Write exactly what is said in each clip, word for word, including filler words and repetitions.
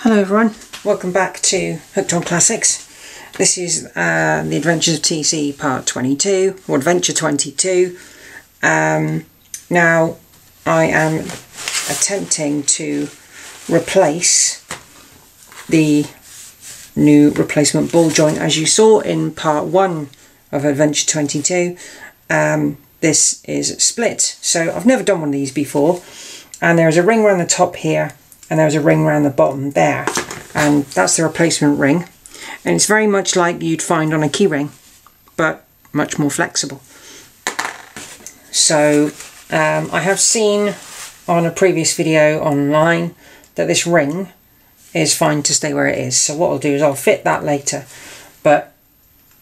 Hello everyone, welcome back to Hooked on Classics. This is uh, the Adventures of T C part twenty-two, or adventure twenty-two. Um, now I am attempting to replace the new replacement ball joint as you saw in part one of adventure twenty-two. Um, this is split, so I've never done one of these before, and there is a ring around the top here and there's a ring around the bottom there, and that's the replacement ring, and it's very much like you'd find on a key ring but much more flexible. So um, I have seen on a previous video online that this ring is fine to stay where it is, so what I'll do is I'll fit that later, but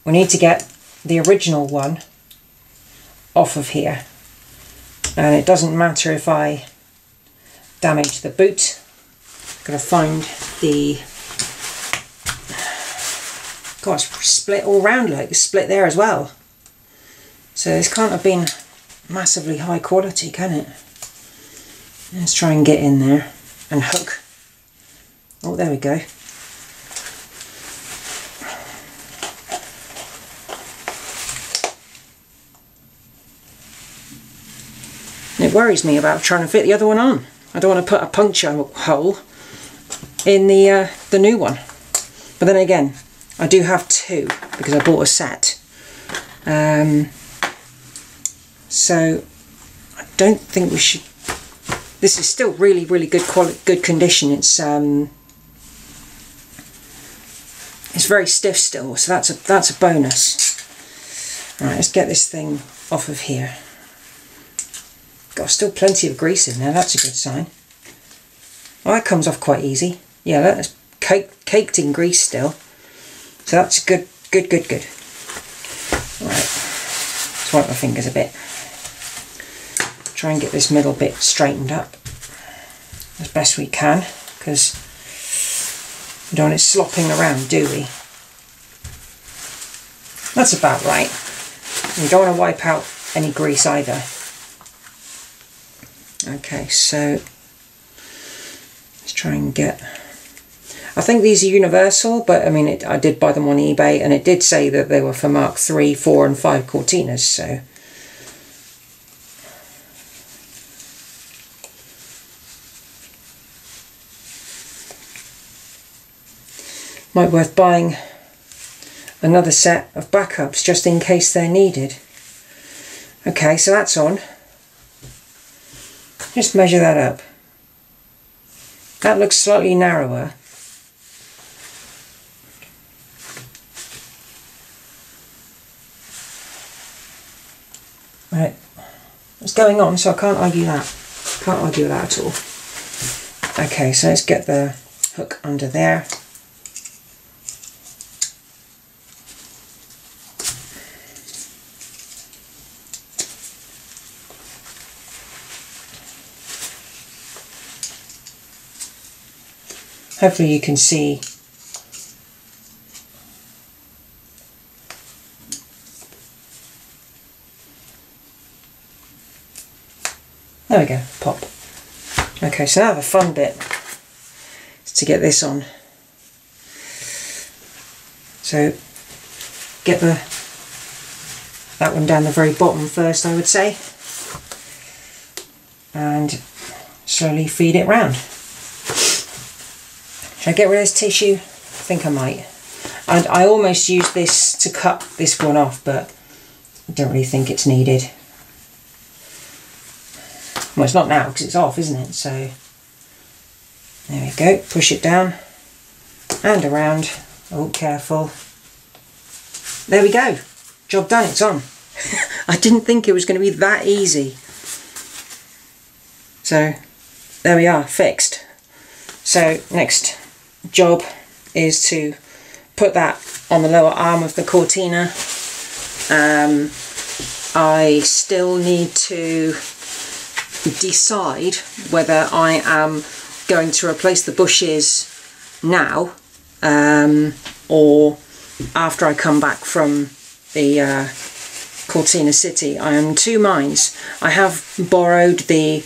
we need to get the original one off of here, and it doesn't matter if I damage the boot. Gonna find the God, it's split all round, like it's split there as well. So this can't have been massively high quality, can it? Let's try and get in there and hook. Oh, there we go. It worries me about trying to fit the other one on. I don't want to put a puncture hole in the uh, the new one, but then again, I do have two because I bought a set. Um, so I don't think we should. This is still really, really good quality, good condition. It's um, it's very stiff still, so that's a that's a bonus. All right, let's get this thing off of here. Got still plenty of grease in there. That's a good sign. Well, that comes off quite easy. Yeah, that's caked, caked in grease still. So that's good, good, good, good. All right, let's wipe my fingers a bit. Try and get this middle bit straightened up as best we can, because we don't want it slopping around, do we? That's about right. We don't want to wipe out any grease either. Okay, so let's try and get, I think these are universal, but I mean it, I did buy them on eBay and it did say that they were for Mark three, four and five Cortinas, so might be worth buying another set of backups just in case they're needed. Okay, so that's on. Just measure that up. That looks slightly narrower. Right, it's going on, so I can't argue that. Can't argue that at all. Okay, so let's get the hook under there. Hopefully you can see there we go, pop. Okay, so now the fun bit is to get this on. So get the that one down the very bottom first, I would say, and slowly feed it round. Should I get rid of this tissue? I think I might. And I almost used this to cut this one off, but I don't really think it's needed. Well, it's not now because it's off, isn't it? So there we go. Push it down and around. Oh, careful. There we go. Job done. It's on. I didn't think it was going to be that easy. So there we are, fixed. So next job is to put that on the lower arm of the Cortina. um, I still need to decide whether I am going to replace the bushes now um, or after I come back from the uh, Cortina City. I am in two minds. I have borrowed the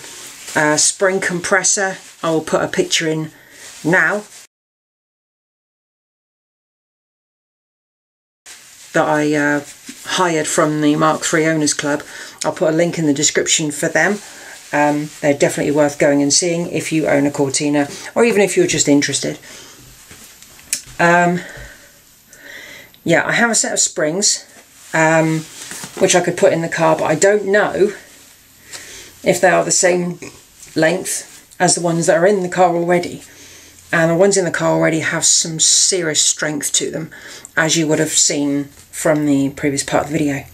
uh, spring compressor. I will put a picture in now. that I uh, hired from the Mark three Owners Club. I'll put a link in the description for them. Um, they're definitely worth going and seeing if you own a Cortina, or even if you're just interested. Um, yeah, I have a set of springs um, which I could put in the car, but I don't know if they are the same length as the ones that are in the car already. And the ones in the car already have some serious strength to them, as you would have seen from the previous part of the video.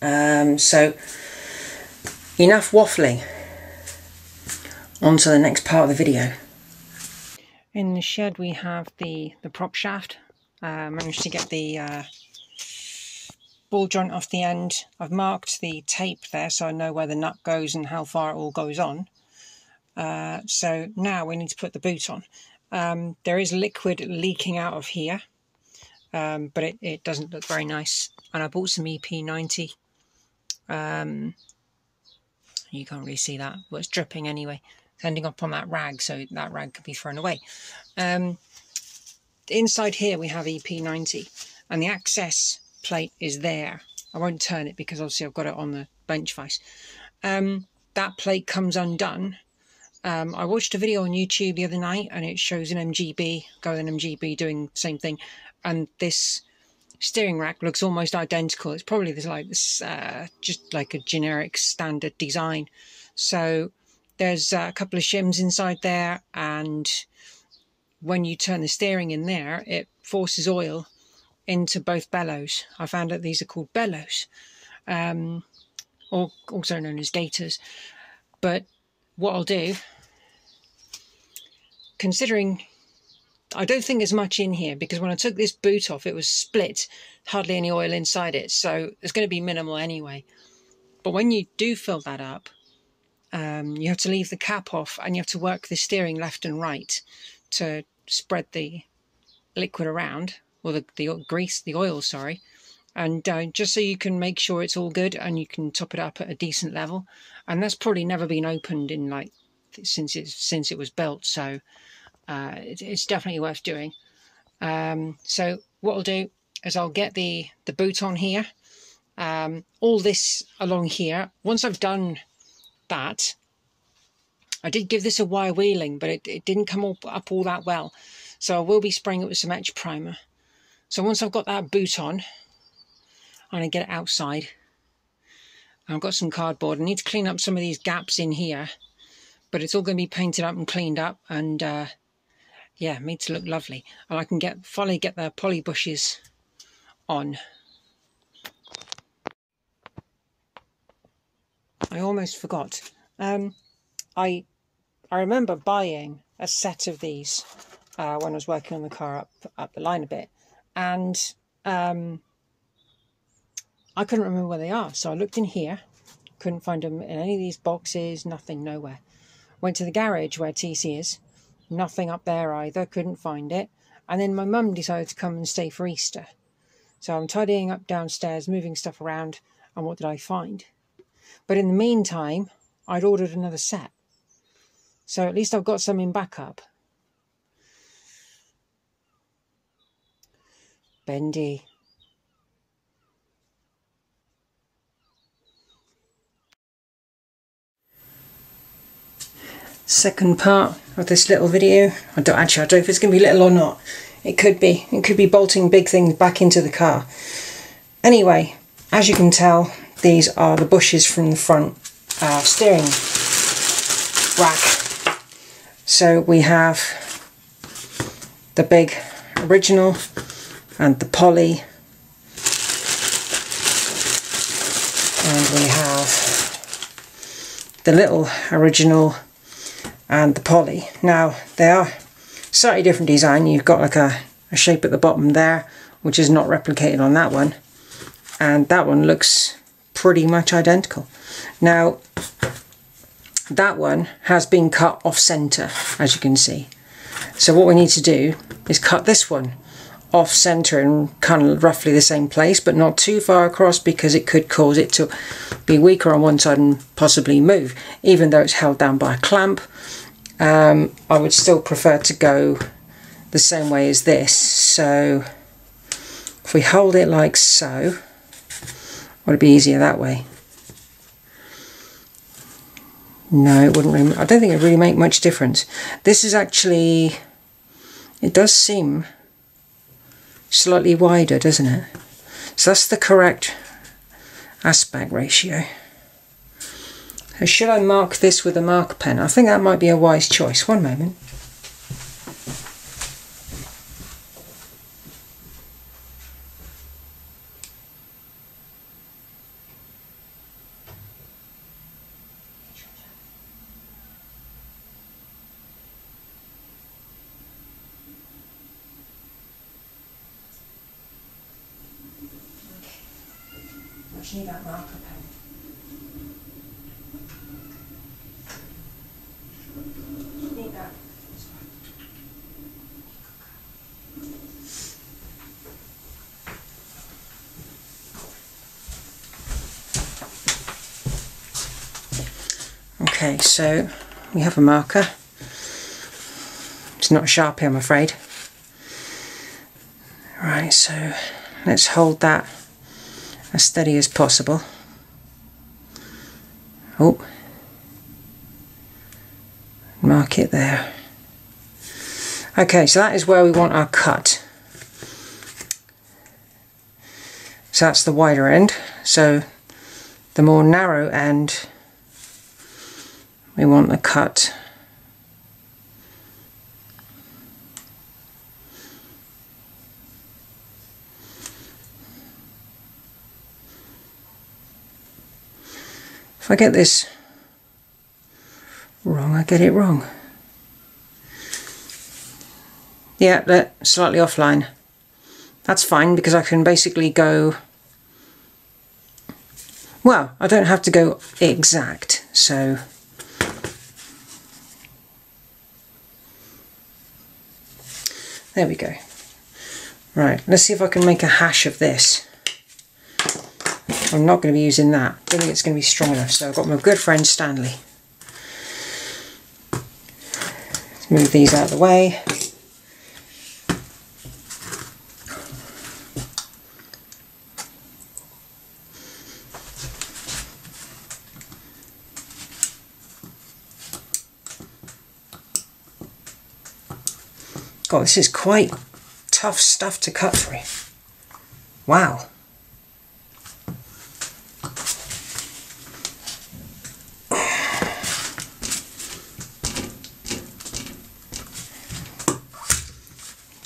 Um, so, enough waffling. On to the next part of the video. In the shed we have the, the prop shaft. I uh, managed to get the uh, ball joint off the end. I've marked the tape there so I know where the nut goes and how far it all goes on. Uh, so now we need to put the boot on. Um, there is liquid leaking out of here, um, but it, it doesn't look very nice. And I bought some E P ninety. Um, you can't really see that, but it's dripping anyway. It's ending up on that rag, so that rag could be thrown away. Um, inside here we have E P ninety, and the access plate is there. I won't turn it because obviously I've got it on the bench vise. Um, that plate comes undone. Um, I watched a video on YouTube the other night and it shows an M G B, go an M G B doing the same thing, and this steering rack looks almost identical. It's probably this, like this, uh, just like a generic standard design. So there's uh, a couple of shims inside there, and when you turn the steering in there, it forces oil into both bellows. I found out these are called bellows, um, or also known as gaiters, but what I'll do, considering I don't think there's much in here, because when I took this boot off it was split, hardly any oil inside it, so it's going to be minimal anyway. But when you do fill that up, um, you have to leave the cap off and you have to work the steering left and right to spread the liquid around, or the, the grease, the oil, sorry. And uh, just so you can make sure it's all good and you can top it up at a decent level. And that's probably never been opened in like since it since it was built, so uh, it, it's definitely worth doing. Um, so what I'll do is I'll get the the boot on here, um, all this along here. Once I've done that, I did give this a wire wheeling, but it, it didn't come all, up all that well, so I will be spraying it with some etch primer. So once I've got that boot on, I'm going to get it outside. I've got some cardboard. I need to clean up some of these gaps in here, but it's all going to be painted up and cleaned up, and uh, yeah, made to look lovely. And I can get finally get the poly bushes on. I almost forgot. Um, I I remember buying a set of these uh, when I was working on the car up up the line a bit, and um, I couldn't remember where they are, so I looked in here, couldn't find them in any of these boxes, nothing, nowhere. Went to the garage where T C is, nothing up there either, couldn't find it. And then my mum decided to come and stay for Easter. So I'm tidying up downstairs, moving stuff around, and what did I find? But in the meantime, I'd ordered another set. So at least I've got some in backup. Bendy. Second part of this little video. I don't actually I don't know if it's going to be little or not. It could be. It could be bolting big things back into the car. Anyway, as you can tell, these are the bushes from the front uh, steering rack. So we have the big original and the poly, and we have the little original and the poly. Now they are slightly different design. You've got like a, a shape at the bottom there, which is not replicated on that one, and that one looks pretty much identical. Now that one has been cut off center, as you can see, so what we need to do is cut this one off center in kind of roughly the same place, but not too far across, because it could cause it to be weaker on one side and possibly move. Even though it's held down by a clamp, um, I would still prefer to go the same way as this. So If we hold it like so, would it be easier that way? No, it wouldn't really, I don't think it really make much difference. This is actually, it does seem slightly wider, doesn't it? So that's the correct aspect ratio. So should I mark this with a marker pen? I think that might be a wise choice. One moment. Okay, so we have a marker. It's not a Sharpie, I'm afraid. Right, so let's hold that as steady as possible. Oh, mark it there. Okay, so that is where we want our cut. So that's the wider end. So the more narrow end, we want the cut . I get this wrong, I get it wrong. Yeah, they're slightly offline. That's fine because I can basically go, well, I don't have to go exact, so there we go. Right, let's see if I can make a hash of this. I'm not going to be using that. I don't think it's going to be strong enough. So I've got my good friend Stanley. Let's move these out of the way. God, this is quite tough stuff to cut through. Wow.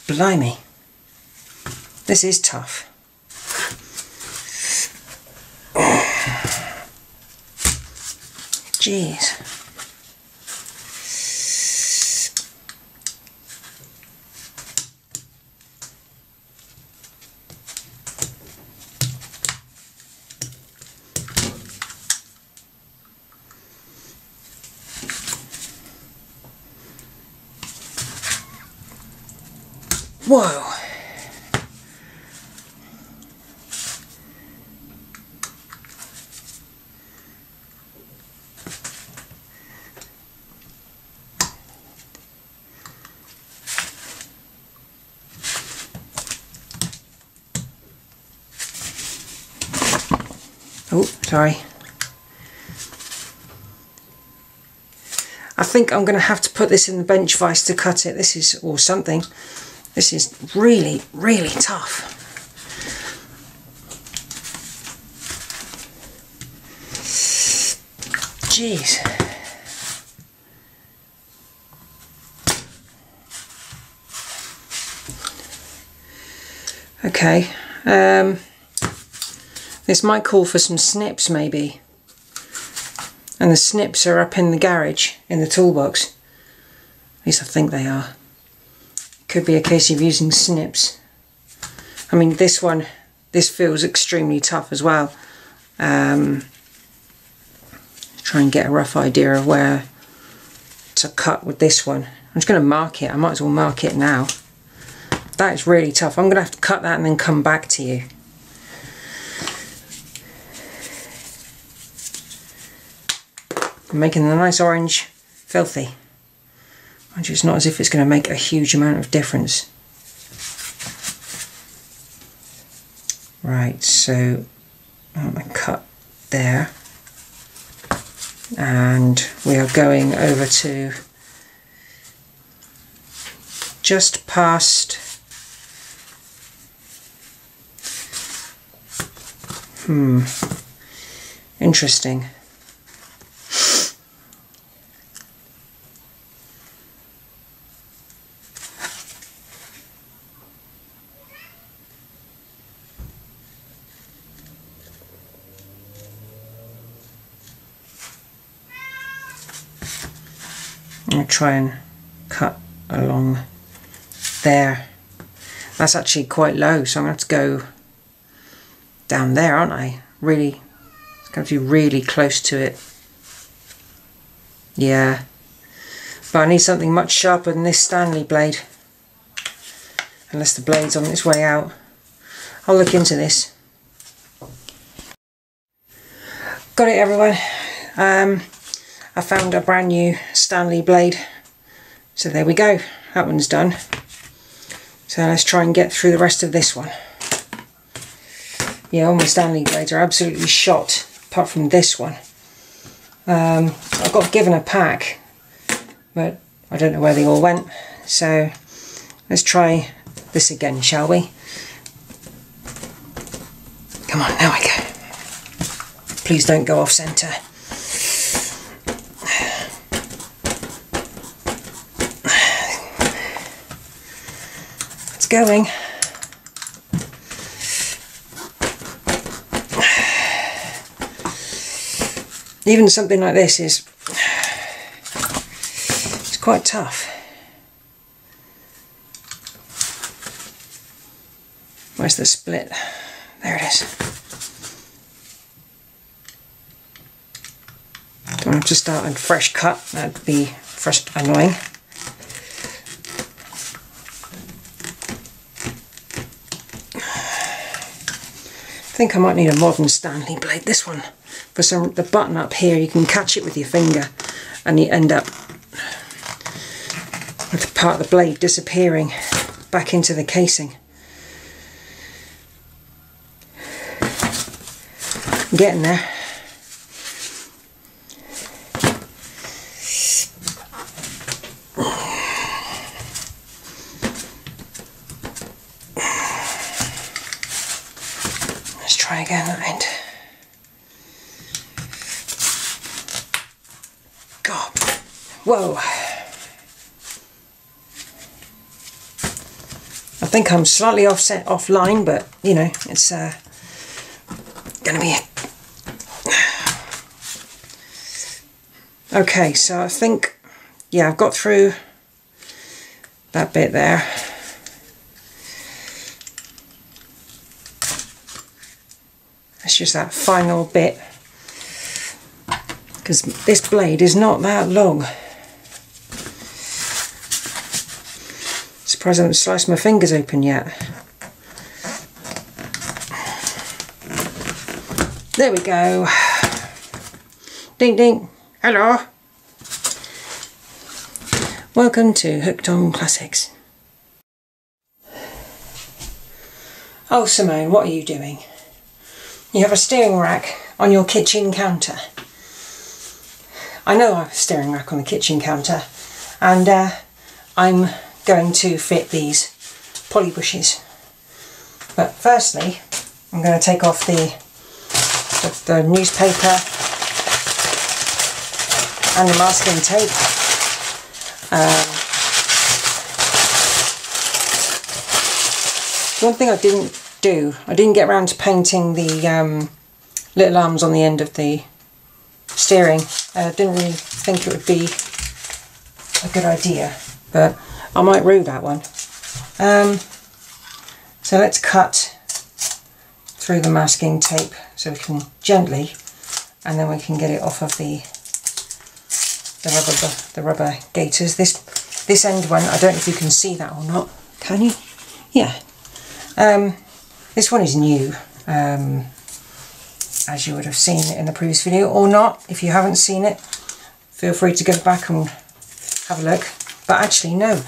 Blimey, this is tough. Jeez. Whoa. Oh, sorry. I think I'm going to have to put this in the bench vise to cut it. This is, or something. This is really, really tough. Jeez. Okay. Um, this might call for some snips, maybe. And the snips are up in the garage, in the toolbox. At least I think they are. Could be a case of using snips. I mean, this one, this feels extremely tough as well. Um, try and get a rough idea of where to cut with this one. I'm just going to mark it. I might as well mark it now. That is really tough. I'm going to have to cut that and then come back to you. I'm making the nice orange filthy. It's not as if it's going to make a huge amount of difference. Right, so um, I cut there, and we are going over to just past hmm interesting I'll try and cut along there. That's actually quite low, so I'm going to have to go down there, aren't I? Really, it's going to be really close to it. Yeah, but I need something much sharper than this Stanley blade, unless the blade's on its way out. I'll look into this. Got it, everyone. Um, I found a brand new Stanley blade, so there we go. That one's done. So let's try and get through the rest of this one. Yeah, all my Stanley blades are absolutely shot, apart from this one. Um, I got given a pack, but I don't know where they all went. So let's try this again, shall we? Come on, there we go. Please don't go off centre. It's going. Even something like this is it's quite tough. Where's the split? There it is. Don't have to start a fresh cut, that'd be first annoying. I think I might need a modern Stanley blade. This one, for some, the button up here, you can catch it with your finger and you end up with part of the blade disappearing back into the casing. I'm getting there. Let's try again at that end. Whoa! I think I'm slightly offset offline, but you know, it's uh, gonna be it. Okay, so I think, yeah, I've got through that bit there. That's just that final bit, because this blade is not that long. I haven't sliced my fingers open yet. There we go. Ding ding. Hello. Welcome to Hooked on Classics. Oh, Simone, what are you doing? You have a steering rack on your kitchen counter. I know I have a steering rack on the kitchen counter, and uh, I'm going to fit these poly bushes. But firstly, I'm going to take off the, the, the newspaper and the masking tape. Um, one thing I didn't do, I didn't get around to painting the um, little arms on the end of the steering. I uh, didn't really think it would be a good idea, but I might rue that one. Um, so let's cut through the masking tape so we can gently, and then we can get it off of the the rubber the rubber gaiters. This this end one, I don't know if you can see that or not. Can you? Yeah. Um, this one is new, um, as you would have seen in the previous video, or not. If you haven't seen it, feel free to go back and have a look. But actually, no.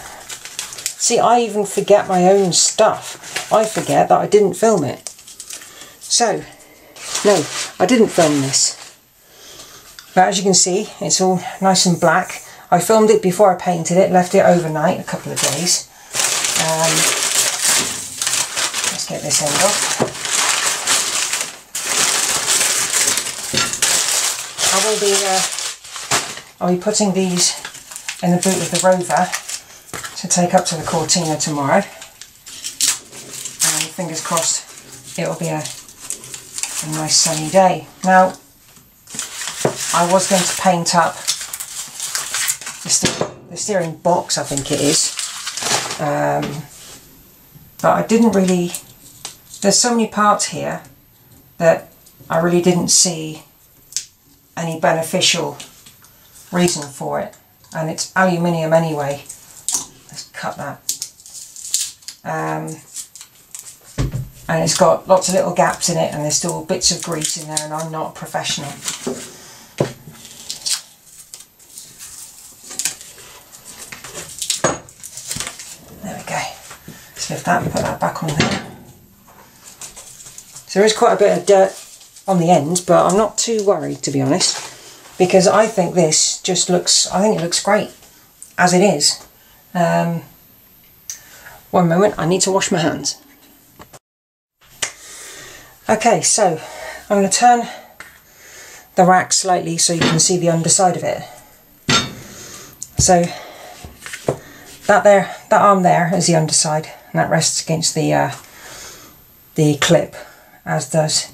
See, I even forget my own stuff. I forget that I didn't film it. So, no, I didn't film this. But as you can see, it's all nice and black. I filmed it before I painted it, left it overnight, a couple of days. Um, let's get this end off. I will be, uh, I'll be putting these in the boot of the Rover to take up to the Cortina tomorrow. And fingers crossed it will be a, a nice sunny day. Now, I was going to paint up the, steer the steering box, I think it is. Um, but I didn't really... There's so many parts here that I really didn't see any beneficial reason for it. And it's aluminium anyway. Let's cut that. Um, and it's got lots of little gaps in it, and there's still bits of grease in there, and I'm not a professional. There we go. Let's lift that and put that back on there. So there is quite a bit of dirt on the end, but I'm not too worried, to be honest, because I think this just looks, I think it looks great as it is. Um, one moment, I need to wash my hands. Okay, so I'm going to turn the rack slightly so you can see the underside of it. So that there, that arm there is the underside, and that rests against the uh, the clip, as does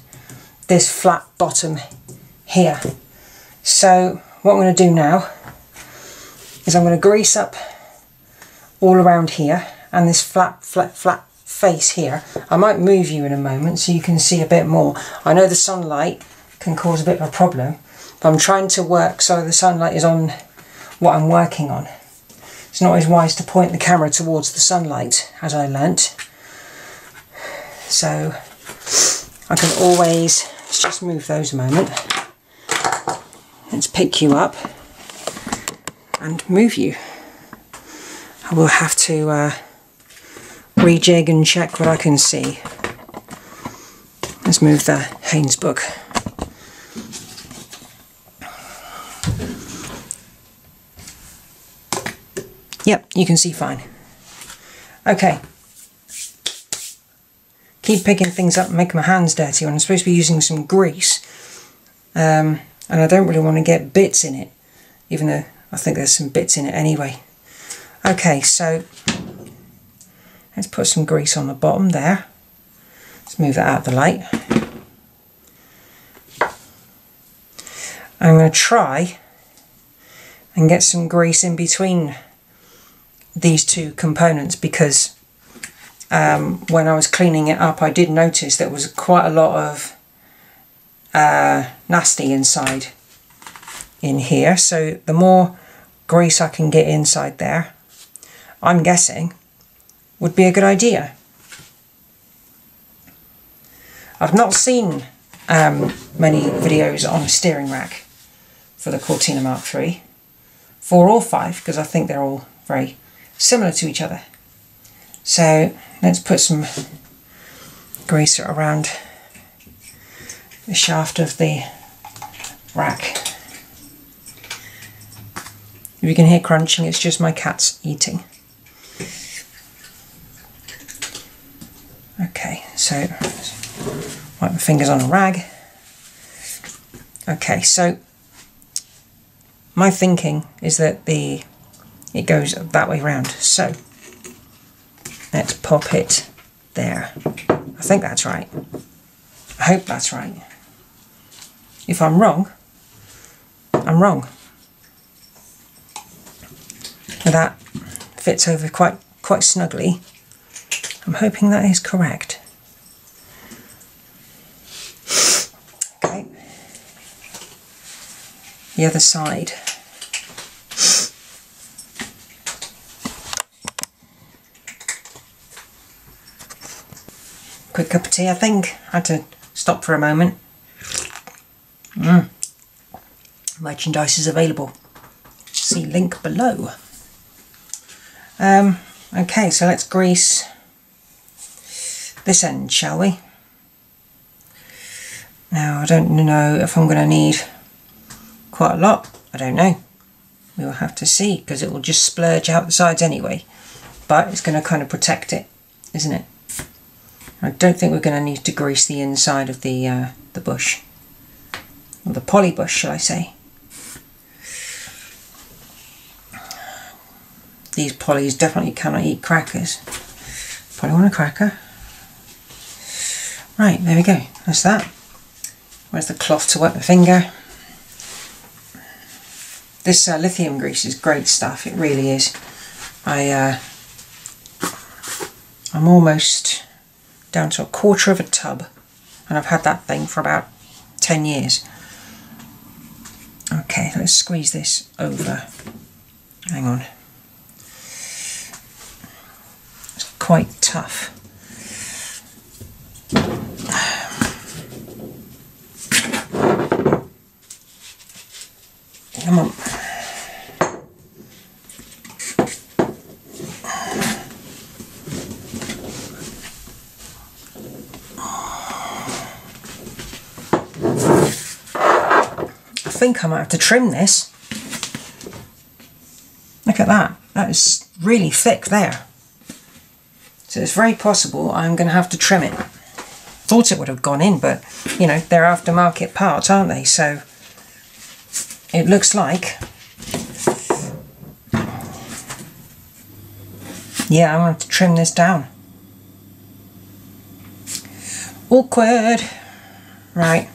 this flat bottom here. So what I'm going to do now is I'm going to grease up all around here and this flat, flat, flat face here. I might move you in a moment so you can see a bit more. I know the sunlight can cause a bit of a problem, but I'm trying to work so the sunlight is on what I'm working on. It's not always wise to point the camera towards the sunlight, as I learnt. So I can always, let's just move those a moment. Let's pick you up and move you. I will have to uh, rejig and check what I can see. Let's move the Haynes book. Yep, you can see fine. Okay. Keep picking things up and making my hands dirty when I'm supposed to be using some grease, um, and I don't really want to get bits in it, even though I think there's some bits in it anyway. Okay, so let's put some grease on the bottom there. Let's move that out of the light. I'm going to try and get some grease in between these two components, because Um, when I was cleaning it up, I did notice there was quite a lot of uh, nasty inside in here. So the more grease I can get inside there, I'm guessing, would be a good idea. I've not seen um, many videos on a steering rack for the Cortina Mark three, four or five, because I think they're all very similar to each other. So let's put some grease around the shaft of the rack. If you can hear crunching, it's just my cats eating. Okay, so wipe my fingers on a rag. Okay, so my thinking is that the it goes that way round. So let's pop it there. I think that's right. I hope that's right. If I'm wrong, I'm wrong. And that fits over quite quite snugly. I'm hoping that is correct. Okay. The other side. Quick cup of tea, I think. I had to stop for a moment. Mm. Merchandise is available. See link below. Um, okay, so let's grease this end, shall we? Now I don't know if I'm going to need quite a lot, I don't know. We'll have to see, because it will just splurge out the sides anyway. But it's going to kind of protect it, isn't it? I don't think we're going to need to grease the inside of the uh, the bush. Or the poly bush, shall I say. These polys definitely cannot eat crackers. Probably want a cracker. Right, there we go. That's that. Where's the cloth to wet my finger? This uh, lithium grease is great stuff. It really is. I, uh, I'm almost down to a quarter of a tub, and I've had that thing for about ten years. Okay, let's squeeze this over. Hang on. It's quite tough. Come on. I think I might have to trim this. Look at that, that is really thick there. So it's very possible I'm going to have to trim it. Thought it would have gone in, but you know, they're aftermarket parts, aren't they? So it looks like, yeah, I'm going to have to trim this down. Awkward. Right,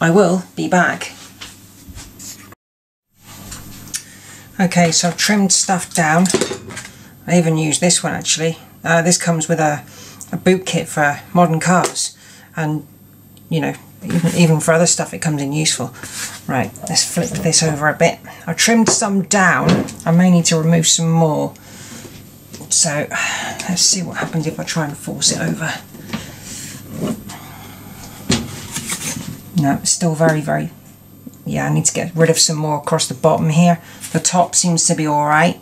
I will be back. Okay, so I've trimmed stuff down. I even used this one actually. Uh, this comes with a, a boot kit for modern cars, and you know, even, even for other stuff it comes in useful. Right, let's flip this over a bit. I've trimmed some down. I may need to remove some more. So let's see what happens if I try and force it over. No, it's still very, very... yeah, I need to get rid of some more across the bottom here. The top seems to be alright.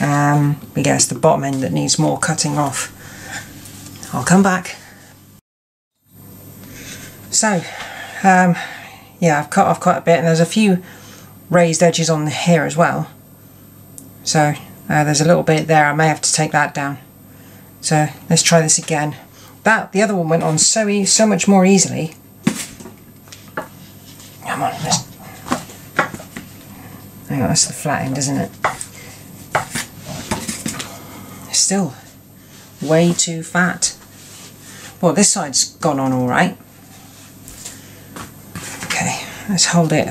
Um, I guess the bottom end that needs more cutting off. I'll come back. So, um, yeah, I've cut off quite a bit, and there's a few raised edges on here as well. So, uh, there's a little bit there, I may have to take that down. So, let's try this again. That, the other one went on so, e so much more easily. Come on, let's... hang on, that's the flat end, isn't it? It's still way too fat. Well, this side's gone on all right. Okay, let's hold it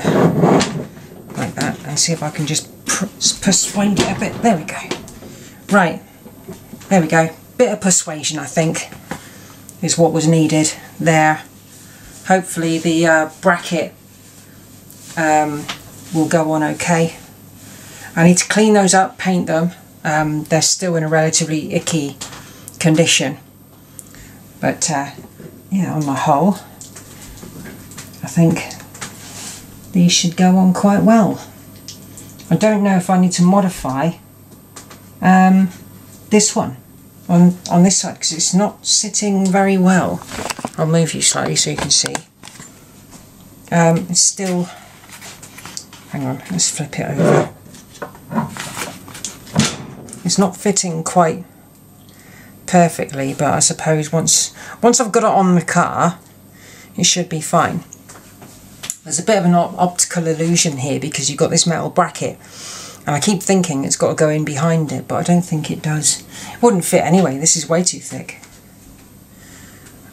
like that and see if I can just persuade it a bit. There we go. Right, there we go. Bit of persuasion, I think, is what was needed there. Hopefully the uh, bracket Um, will go on okay. I need to clean those up, paint them. Um, they're still in a relatively icky condition, but uh, yeah, on the whole, I think these should go on quite well. I don't know if I need to modify um, this one on on this side, because it's not sitting very well. I'll move you slightly so you can see. Um, it's still... hang on, let's flip it over. It's not fitting quite perfectly, but I suppose once once I've got it on the car, it should be fine. There's a bit of an op optical illusion here, because you've got this metal bracket, and I keep thinking it's got to go in behind it, but I don't think it does. It wouldn't fit anyway, this is way too thick.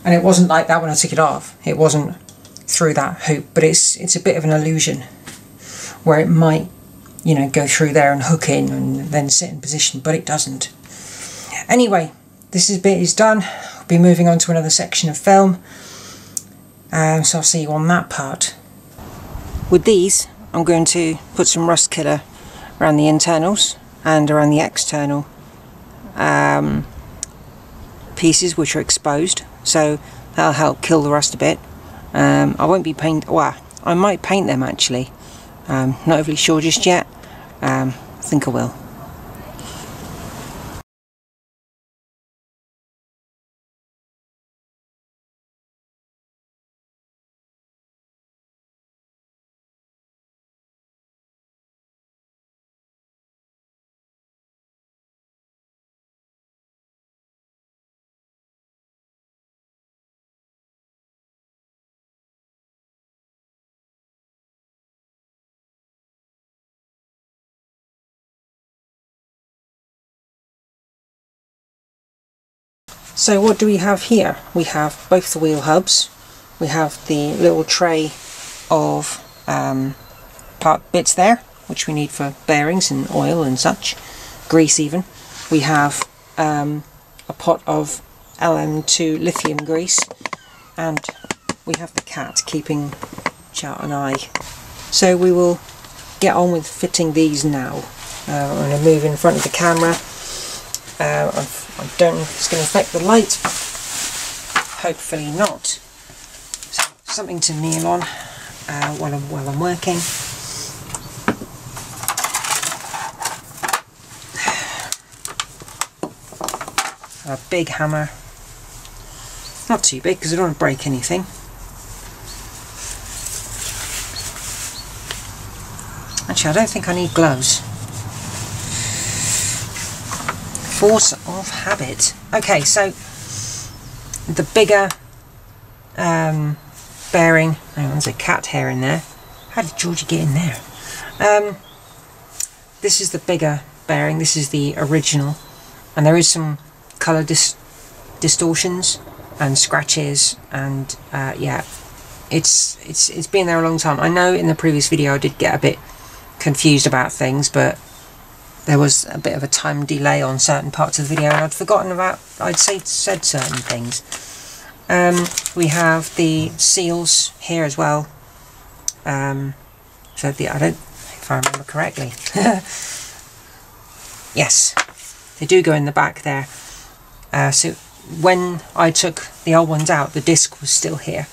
And it wasn't like that when I took it off. It wasn't through that hoop, but it's it's a bit of an illusion, where it might, you know, go through there and hook in and then sit in position, but it doesn't. Anyway, this is bit is done. I'll be moving on to another section of film, um, so I'll see you on that part. With these, I'm going to put some rust killer around the internals and around the external um, pieces which are exposed, so that'll help kill the rust a bit. Um, I won't be paint. Well, I might paint them actually. Um, not overly sure just yet. Um, I think I will. So what do we have here? We have both the wheel hubs, we have the little tray of um, part bits there, which we need for bearings and oil and such, grease even. We have um, a pot of L M two lithium grease, and we have the cat keeping chat and eye. So we will get on with fitting these now. Uh, I'm going to move in front of the camera. Uh, I don't know if it's going to affect the light, hopefully not. So, something to kneel on uh, while, I'm, while I'm working. A big hammer, not too big because I don't want to break anything. Actually, I don't think I need gloves. Force of habit. Okay, so the bigger um, bearing. Hang on, there's a cat hair in there. How did Georgie get in there? Um, this is the bigger bearing. This is the original, and there is some colour dis distortions and scratches, and uh, yeah, it's it's it's been there a long time. I know in the previous video I did get a bit confused about things, but there was a bit of a time delay on certain parts of the video, and I'd forgotten about I'd say said certain things. Um, we have the seals here as well. Um, so the I don't if I remember correctly. Yes, they do go in the back there. Uh, so when I took the old ones out, the disc was still here,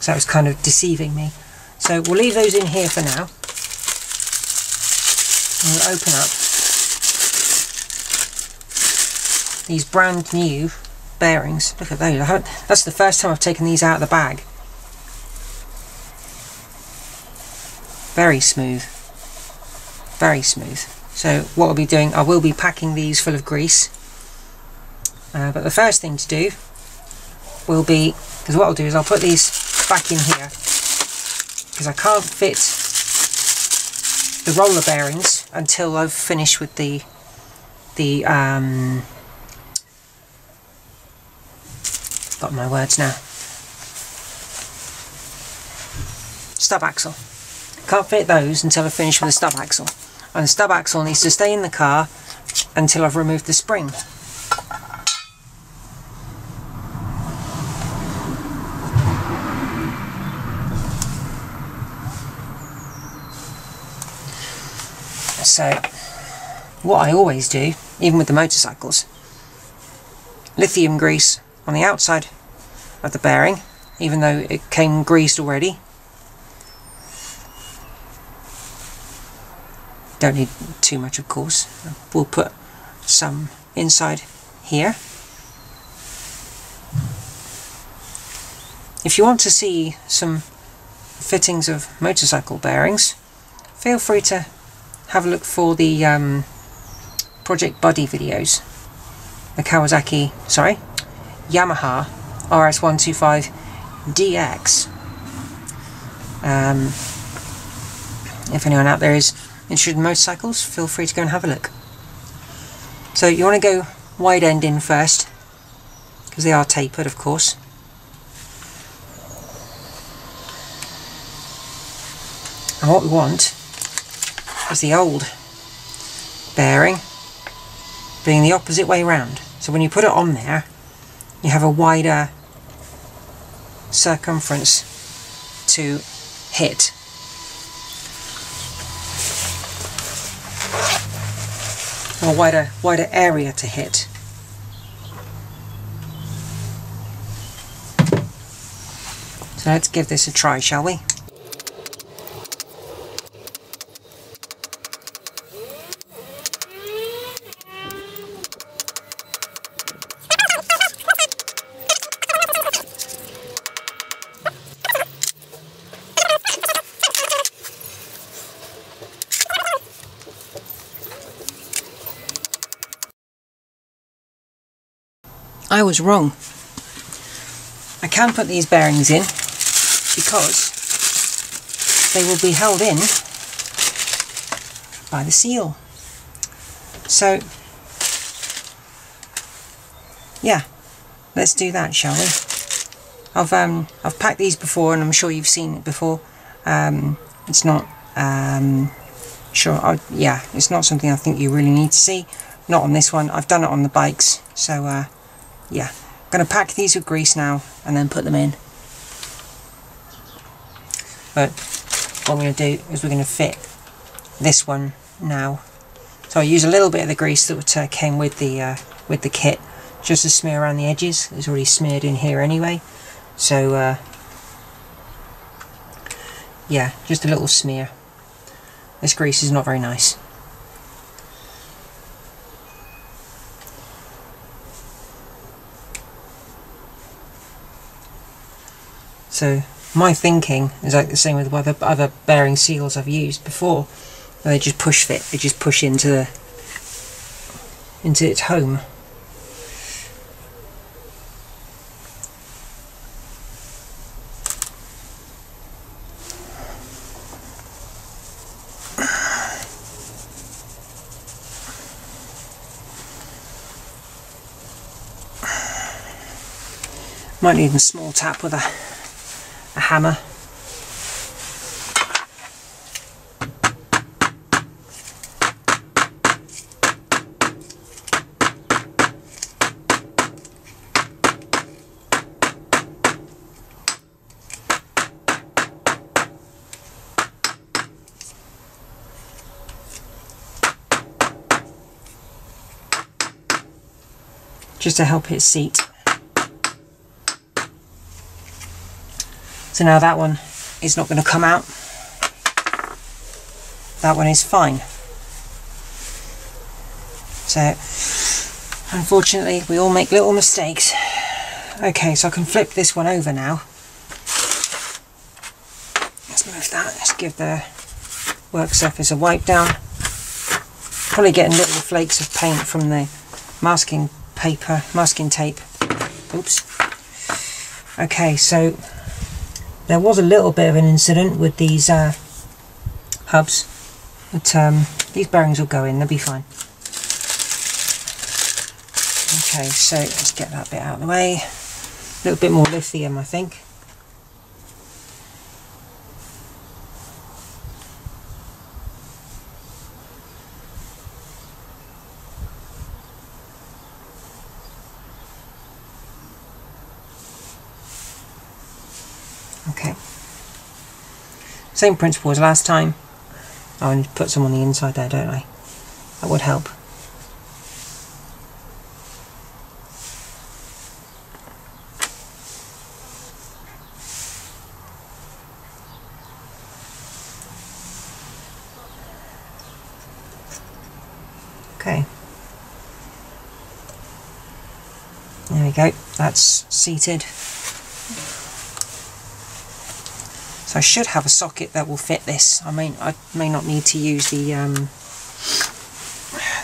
so it was kind of deceiving me. So we'll leave those in here for now. We'll open up these brand new bearings. Look at those. I haven't, that's the first time I've taken these out of the bag. Very smooth. Very smooth. So what I'll be doing, I will be packing these full of grease. Uh, but the first thing to do will be, because what I'll do is I'll put these back in here, because I can't fit the roller bearings until I've finished with the the um got my words now stub axle. Can't fit those until I finish with the stub axle, and the stub axle needs to stay in the car until I've removed the spring. So what I always do, even with the motorcycles, lithium grease on the outside of the bearing, even though it came greased already. Don't need too much, of course. We'll put some inside here. If you want to see some fittings of motorcycle bearings, feel free to have a look for the um, Project Buddy videos. The Kawasaki, sorry, Yamaha R S one twenty-five D X. Um, if anyone out there is interested in motorcycles, feel free to go and have a look. So you want to go wide end in first, because they are tapered, of course. And what we want is the old bearing being the opposite way round. So when you put it on there, you have a wider circumference to hit. Or a wider, wider area to hit. So let's give this a try, shall we? I was wrong. I can put these bearings in because they will be held in by the seal. So yeah, let's do that, shall we? I've um I've packed these before, and I'm sure you've seen it before. Um, it's not um sure. I, yeah, it's not something I think you really need to see. Not on this one. I've done it on the bikes, so uh, yeah. I'm going to pack these with grease now, and then put them in. But what I'm going to do is we're going to fit this one now. So I use a little bit of the grease that uh, came with the uh, with the kit, just to smear around the edges. It's already smeared in here anyway, so uh, yeah, just a little smear. This grease is not very nice. So my thinking is like the same with other other bearing seals I've used before. They just push fit. They just push into the into its home. Might need a small tap with a, a hammer. Just to help it seat. So now that one is not going to come out. That one is fine. So unfortunately we all make little mistakes. Okay, so I can flip this one over now. Let's move that. Let's give the work surface a wipe down. Probably getting little flakes of paint from the masking paper, masking tape. Oops. Okay, so there was a little bit of an incident with these uh, hubs, but um, these bearings will go in, they'll be fine. Okay, so let's get that bit out of the way. A little bit more lithium, I think. Same principle as last time. Oh, I need to put some on the inside there, don't I? That would help. Okay. There we go. That's seated. So I should have a socket that will fit this. I may, I may not need to use the um,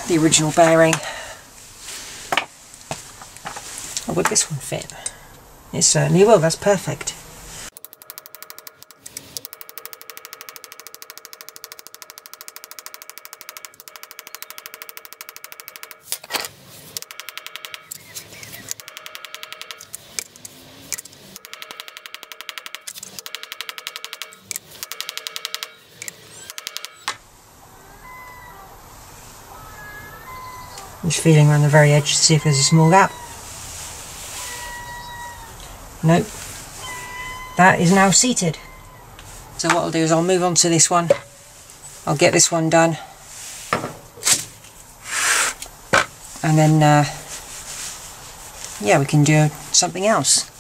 the original bearing. Oh, would this one fit? It certainly will. That's perfect. Just feeling around the very edge to see if there's a small gap. Nope. That is now seated. So what I'll do is I'll move on to this one. I'll get this one done. And then, uh, yeah, we can do something else.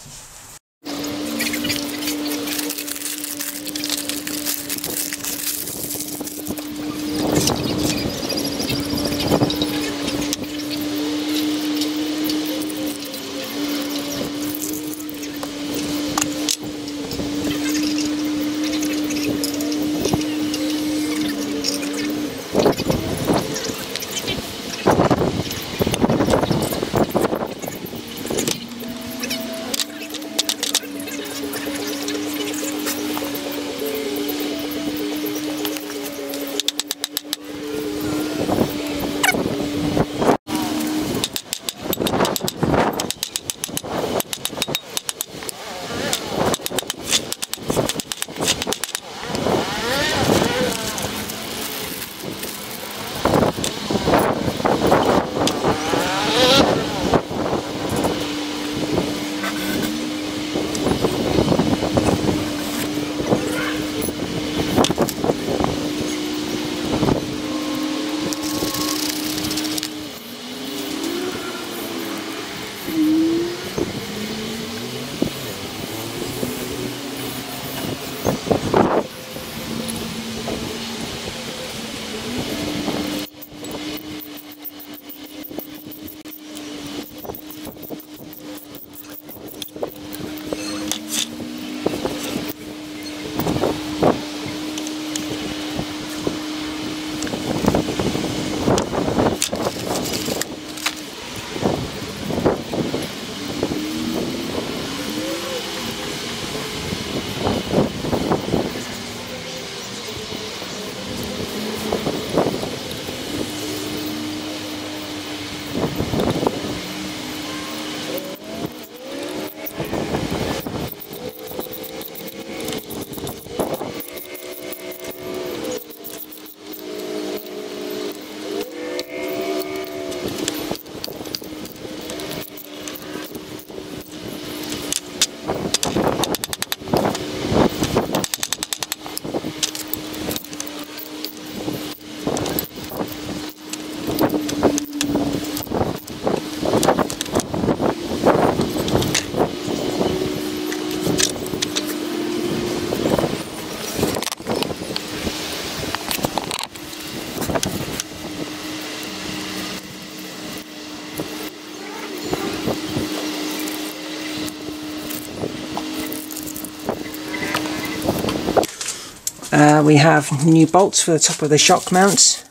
Uh, we have new bolts for the top of the shock mounts.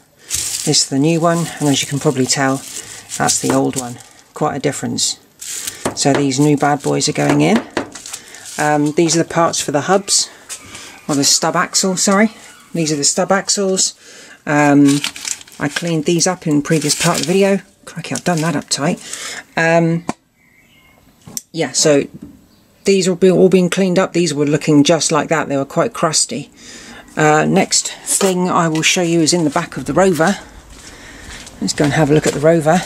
This is the new one, and as you can probably tell, that's the old one. Quite a difference. So these new bad boys are going in. Um, these are the parts for the hubs, or the stub axle, sorry. These are the stub axles. Um, I cleaned these up in previous part of the video. Crikey, I've done that up tight. Um, yeah, so these will be all being cleaned up. These were looking just like that. They were quite crusty. Uh, next thing I will show you is in the back of the Rover. Let's go and have a look at the Rover.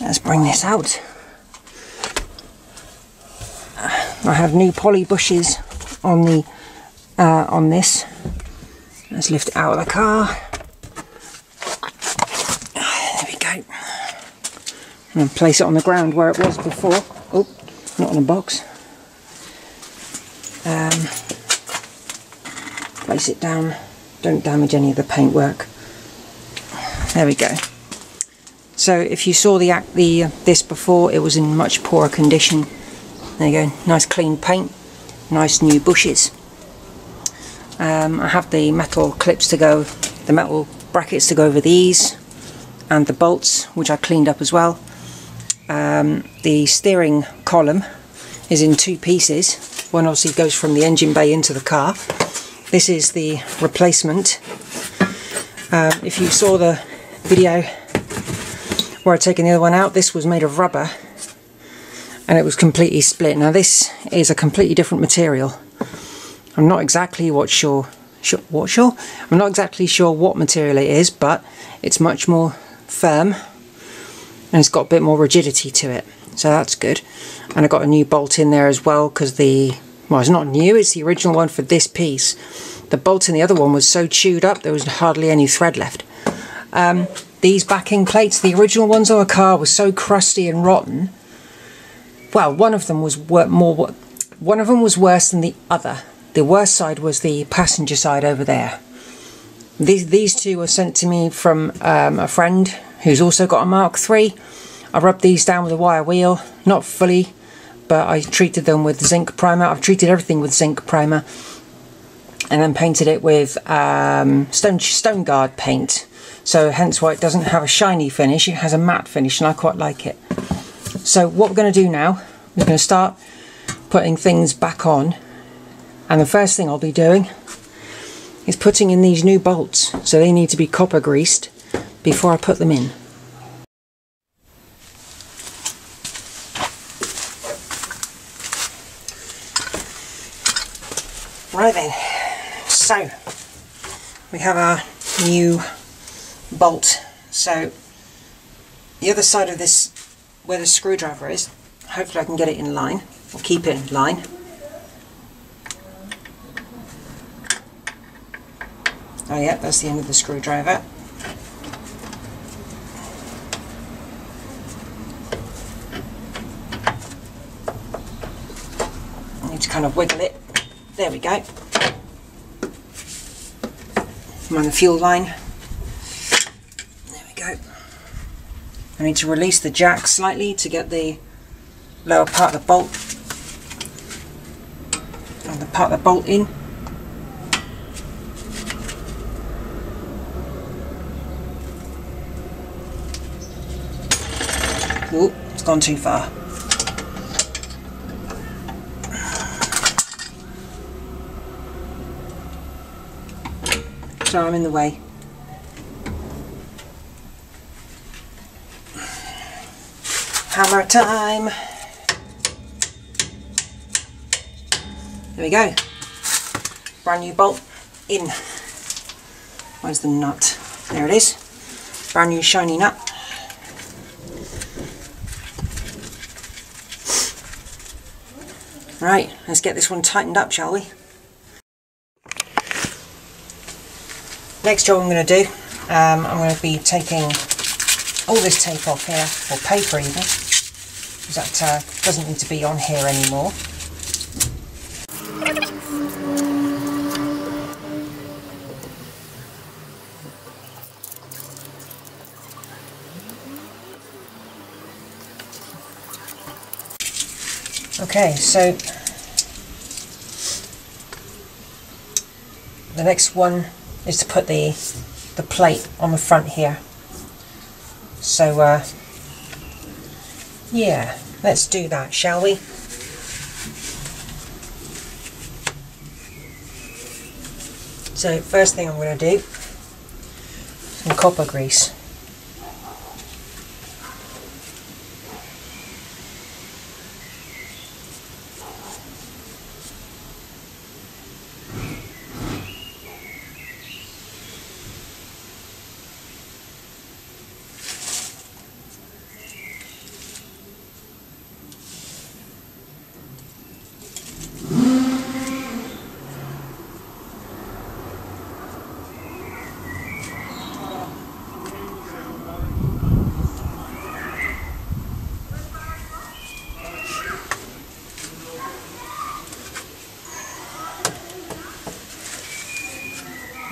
Let's bring this out. I have new poly bushes on the uh, on this. Let's lift it out of the car. There we go. And place it on the ground where it was before. Oh, not on a box. Um, place it down. Don't damage any of the paintwork. There we go. So if you saw the the uh, this before, it was in much poorer condition. There you go. Nice clean paint. Nice new bushes. Um, I have the metal clips to go, the metal brackets to go over these, and the bolts, which I cleaned up as well. Um, the steering column is in two pieces. One obviously goes from the engine bay into the car. This is the replacement. Um, if you saw the video where I'd taken the other one out, this was made of rubber, and it was completely split. Now this is a completely different material. I'm not exactly what sure, sure, what sure? I'm not exactly sure what material it is, but it's much more firm and it's got a bit more rigidity to it, so that's good. And I got a new bolt in there as well, because the, well, it's not new, it's the original one for this piece. The bolt in the other one was so chewed up there was hardly any thread left. Um, these backing plates, the original ones on the car were so crusty and rotten. Well, one of them was more, one of them was worse than the other. The worst side was the passenger side over there. These, these two were sent to me from um, a friend who's also got a Mark three. I rubbed these down with a wire wheel, not fully, but I treated them with zinc primer. I've treated everything with zinc primer, and then painted it with um, stone, stone guard paint. So hence why it doesn't have a shiny finish, it has a matte finish, and I quite like it. So what we're going to do now, we're going to start putting things back on. And the first thing I'll be doing is putting in these new bolts, so they need to be copper greased before I put them in. Right then, so we have our new bolt. So the other side of this, where the screwdriver is, hopefully I can get it in line, or keep it in line. Oh yeah, that's the end of the screwdriver. I need to kind of wiggle it. There we go. I'm on the fuel line. There we go. I need to release the jack slightly to get the lower part of the bolt and the part of the bolt in. Ooh, it's gone too far. Sorry, I'm in the way. Hammer time! There we go. Brand new bolt in. Where's the nut? There it is. Brand new shiny nut. Right, let's get this one tightened up, shall we? Next job I'm going to do, um, I'm going to be taking all this tape off here, or paper even, because that uh, doesn't need to be on here anymore. Okay, so the next one is to put the the plate on the front here. So uh, yeah, let's do that, shall we? So first thing I'm going to do, some copper grease.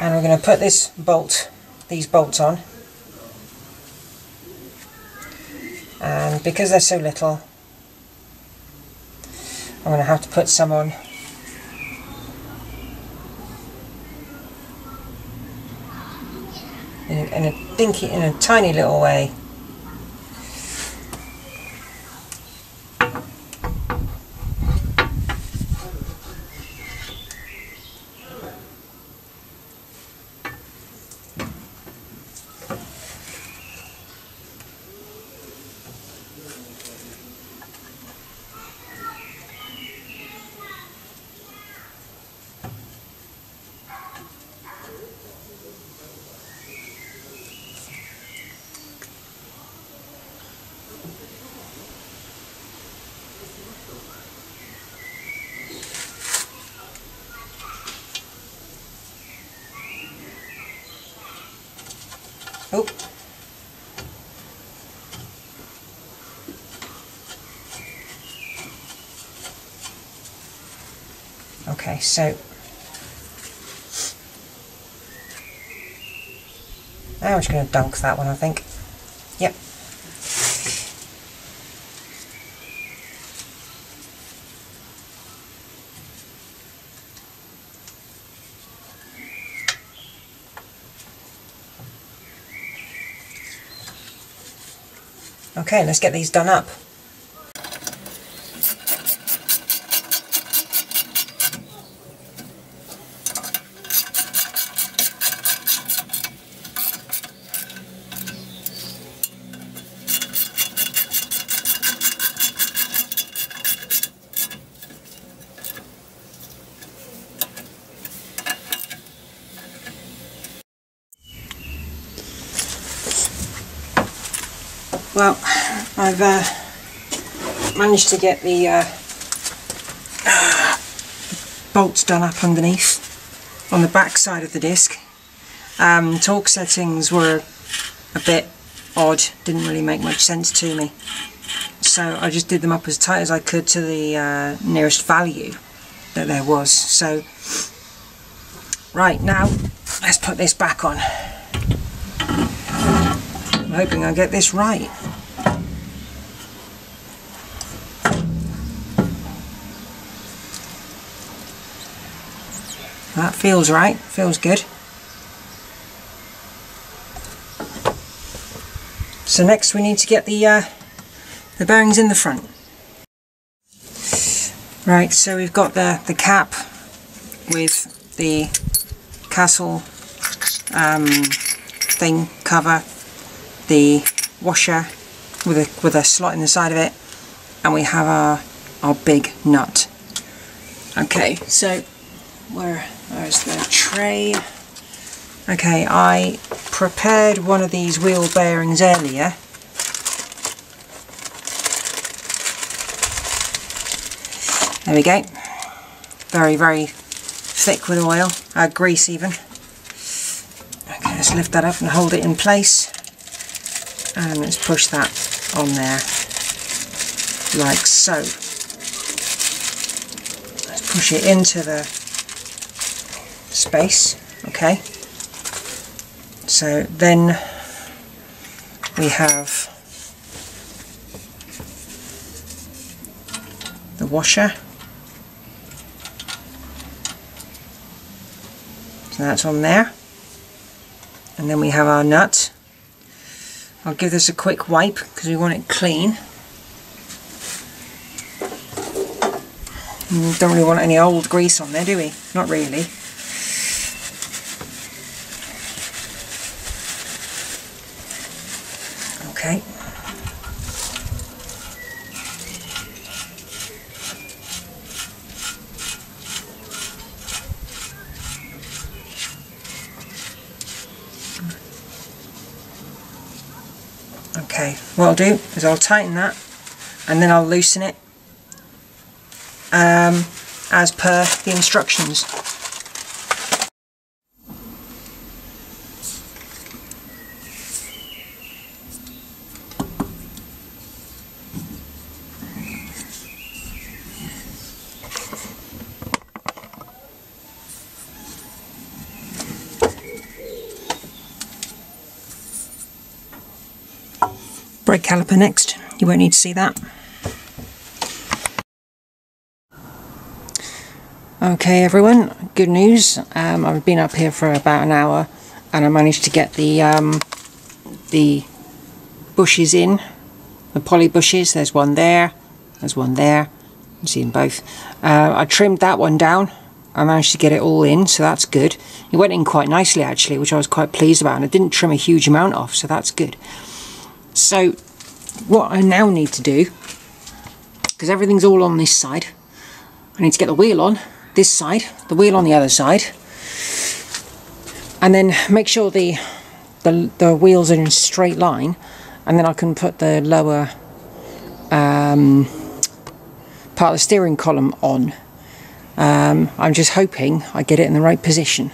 And we're going to put this bolt, these bolts on, and because they're so little, I'm going to have to put some on. In a, in a dinky, in a tiny little way. Oh. Okay, so now I'm just going to dunk that one, I think. Yep. Okay, let's get these done up. Well, I've uh, managed to get the uh, uh, bolts done up underneath on the back side of the disc. Um, torque settings were a bit odd, didn't really make much sense to me, so I just did them up as tight as I could to the uh, nearest value that there was. So right now let's put this back on. I'm hoping I get this right. That feels right, feels good. So next we need to get the uh, the bearings in the front. Right, so we've got the, the cap with the castle um, thing cover, the washer with a, with a slot in the side of it, and we have our, our big nut. Okay, so where is the tray? Okay, I prepared one of these wheel bearings earlier, there we go, very very thick with oil, uh, grease even. Okay, let's lift that up and hold it in place, and let's push that on there like so. Let's push it into the space. Okay, so then we have the washer, so So that's on there. And then we have our nut. I'll give this a quick wipe because we want it clean. We don't really want any old grease on there, do we? Not really. Okay. Okay, what I'll do is I'll tighten that and then I'll loosen it um, as per the instructions. Brake caliper next, you won't need to see that. Okay everyone, good news, um, I've been up here for about an hour and I managed to get the um, the bushes in, the poly bushes. There's one there, there's one there, you can see them both. Uh, I trimmed that one down, I managed to get it all in, so that's good. It went in quite nicely actually, which I was quite pleased about, and I didn't trim a huge amount off, so that's good. So what I now need to do, because everything's all on this side, I need to get the wheel on this side, the wheel on the other side, and then make sure the the, the wheels are in a straight line, and then I can put the lower um, part of the steering column on. Um, I'm just hoping I get it in the right position.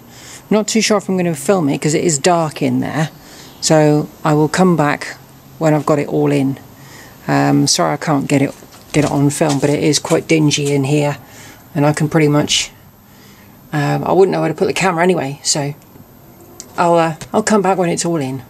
Not too sure if I'm going to film it because it is dark in there, so I will come back when I've got it all in. Um, sorry I can't get it get it on film, but it is quite dingy in here, and I can pretty much um, I wouldn't know where to put the camera anyway, so I'll uh, I'll come back when it's all in.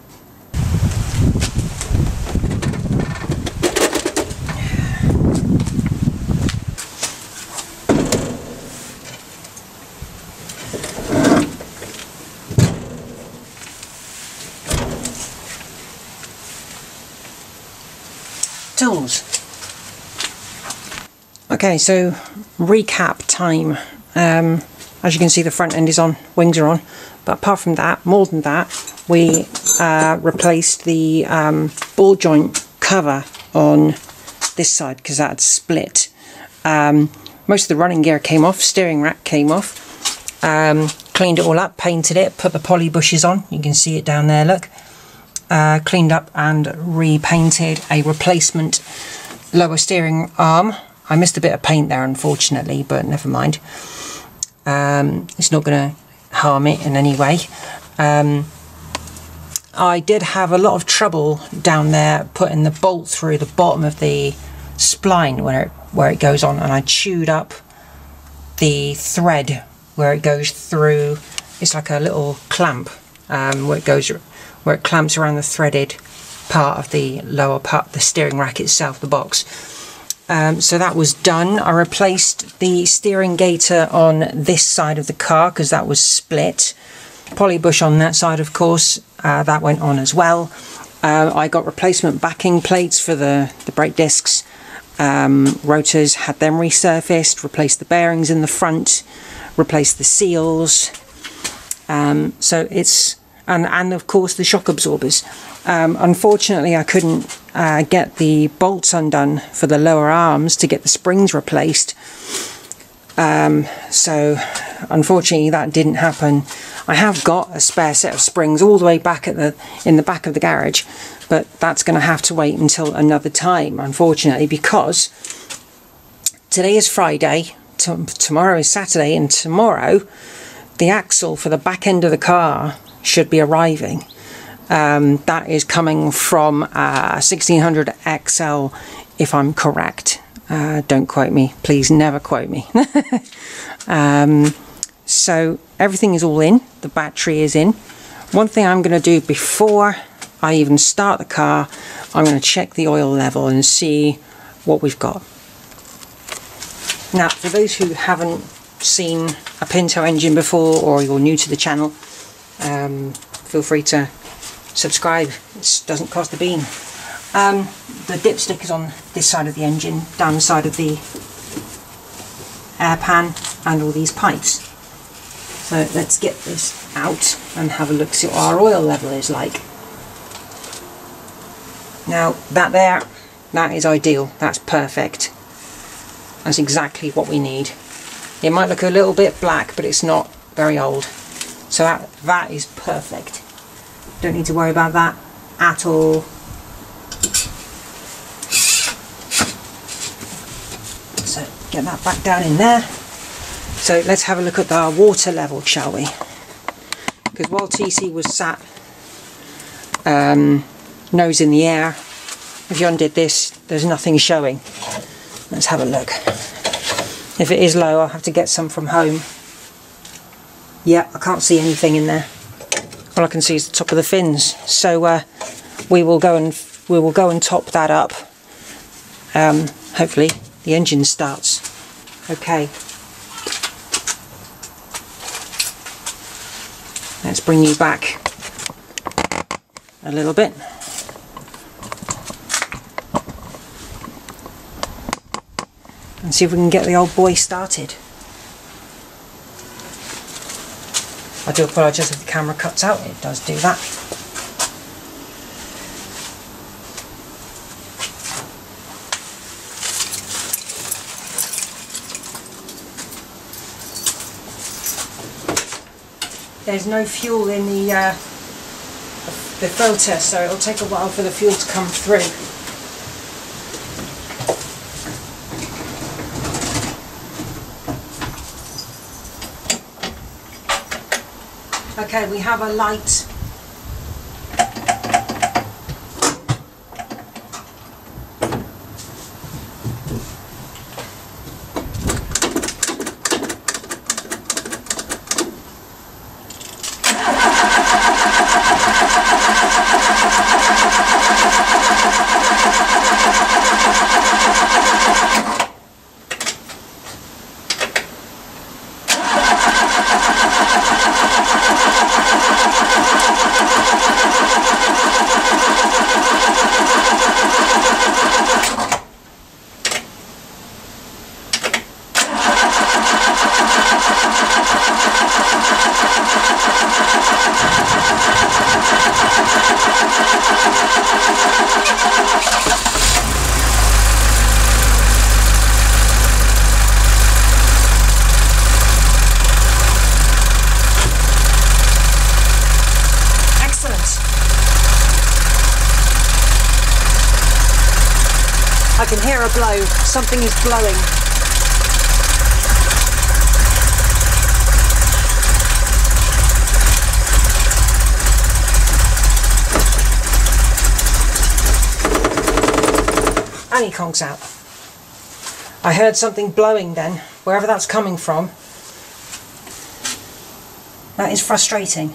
Tools. Okay, so recap time. Um, as you can see, the front end is on, wings are on, but apart from that, more than that, we uh, replaced the um, ball joint cover on this side because that had split. Um, most of the running gear came off, steering rack came off, um, cleaned it all up, painted it, put the poly bushes on, you can see it down there, look. Uh, cleaned up and repainted a replacement lower steering arm. I missed a bit of paint there unfortunately, but never mind. Um, it's not going to harm it in any way. Um, I did have a lot of trouble down there putting the bolt through the bottom of the spline where it, where it goes on, and I chewed up the thread where it goes through. It's like a little clamp um, where it goes where it clamps around the threaded part of the lower part, the steering rack itself, the box. Um, so that was done. I replaced the steering gaiter on this side of the car because that was split. Poly bush on that side, of course, uh, that went on as well. Uh, I got replacement backing plates for the, the brake discs. Um, rotors, had them resurfaced, replaced the bearings in the front, replaced the seals. Um, so it's... And, and of course the shock absorbers. Um, unfortunately I couldn't uh, get the bolts undone for the lower arms to get the springs replaced, um, so unfortunately that didn't happen. I have got a spare set of springs all the way back at the in the back of the garage, but that's going to have to wait until another time unfortunately, because today is Friday, t- tomorrow is Saturday, and tomorrow the axle for the back end of the car should be arriving. Um, that is coming from uh, sixteen hundred X L, if I'm correct. Uh, don't quote me, please never quote me. um, so everything is all in, the battery is in. One thing I'm going to do before I even start the car, I'm going to check the oil level and see what we've got. Now, for those who haven't seen a Pinto engine before or you're new to the channel, um, feel free to subscribe. It doesn't cost a bean. Um, the dipstick is on this side of the engine, down the side of the air pan, and all these pipes. So let's get this out and have a look, see what our oil level is like. Now that there, that is ideal, that's perfect. That's exactly what we need. It might look a little bit black, but it's not very old. So that, that is perfect. Don't need to worry about that at all. So get that back down in there. So let's have a look at our water level, shall we? Because while T C was sat um, nose in the air, if you undid this, there's nothing showing. Let's have a look. If it is low, I'll have to get some from home. Yeah, I can't see anything in there. All I can see is the top of the fins. So uh, we will go and we will go and top that up. Um, hopefully, the engine starts. Okay. Let's bring you back a little bit. And see if we can get the old boy started. I do apologise if the camera cuts out, it does do that. There's no fuel in the, uh, the filter, so it'll take a while for the fuel to come through. Okay, we have a light. I can hear a blow, something is blowing. And he conks out. I heard something blowing then, wherever that's coming from. That is frustrating.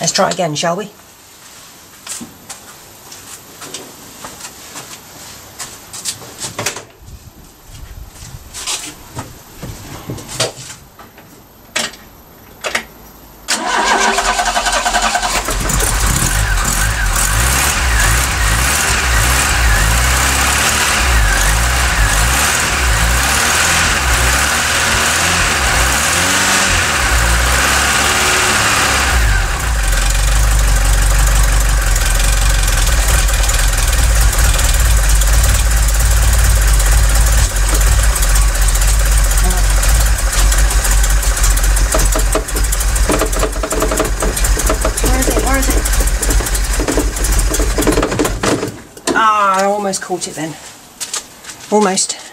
Let's try again, shall we? Caught it then, almost.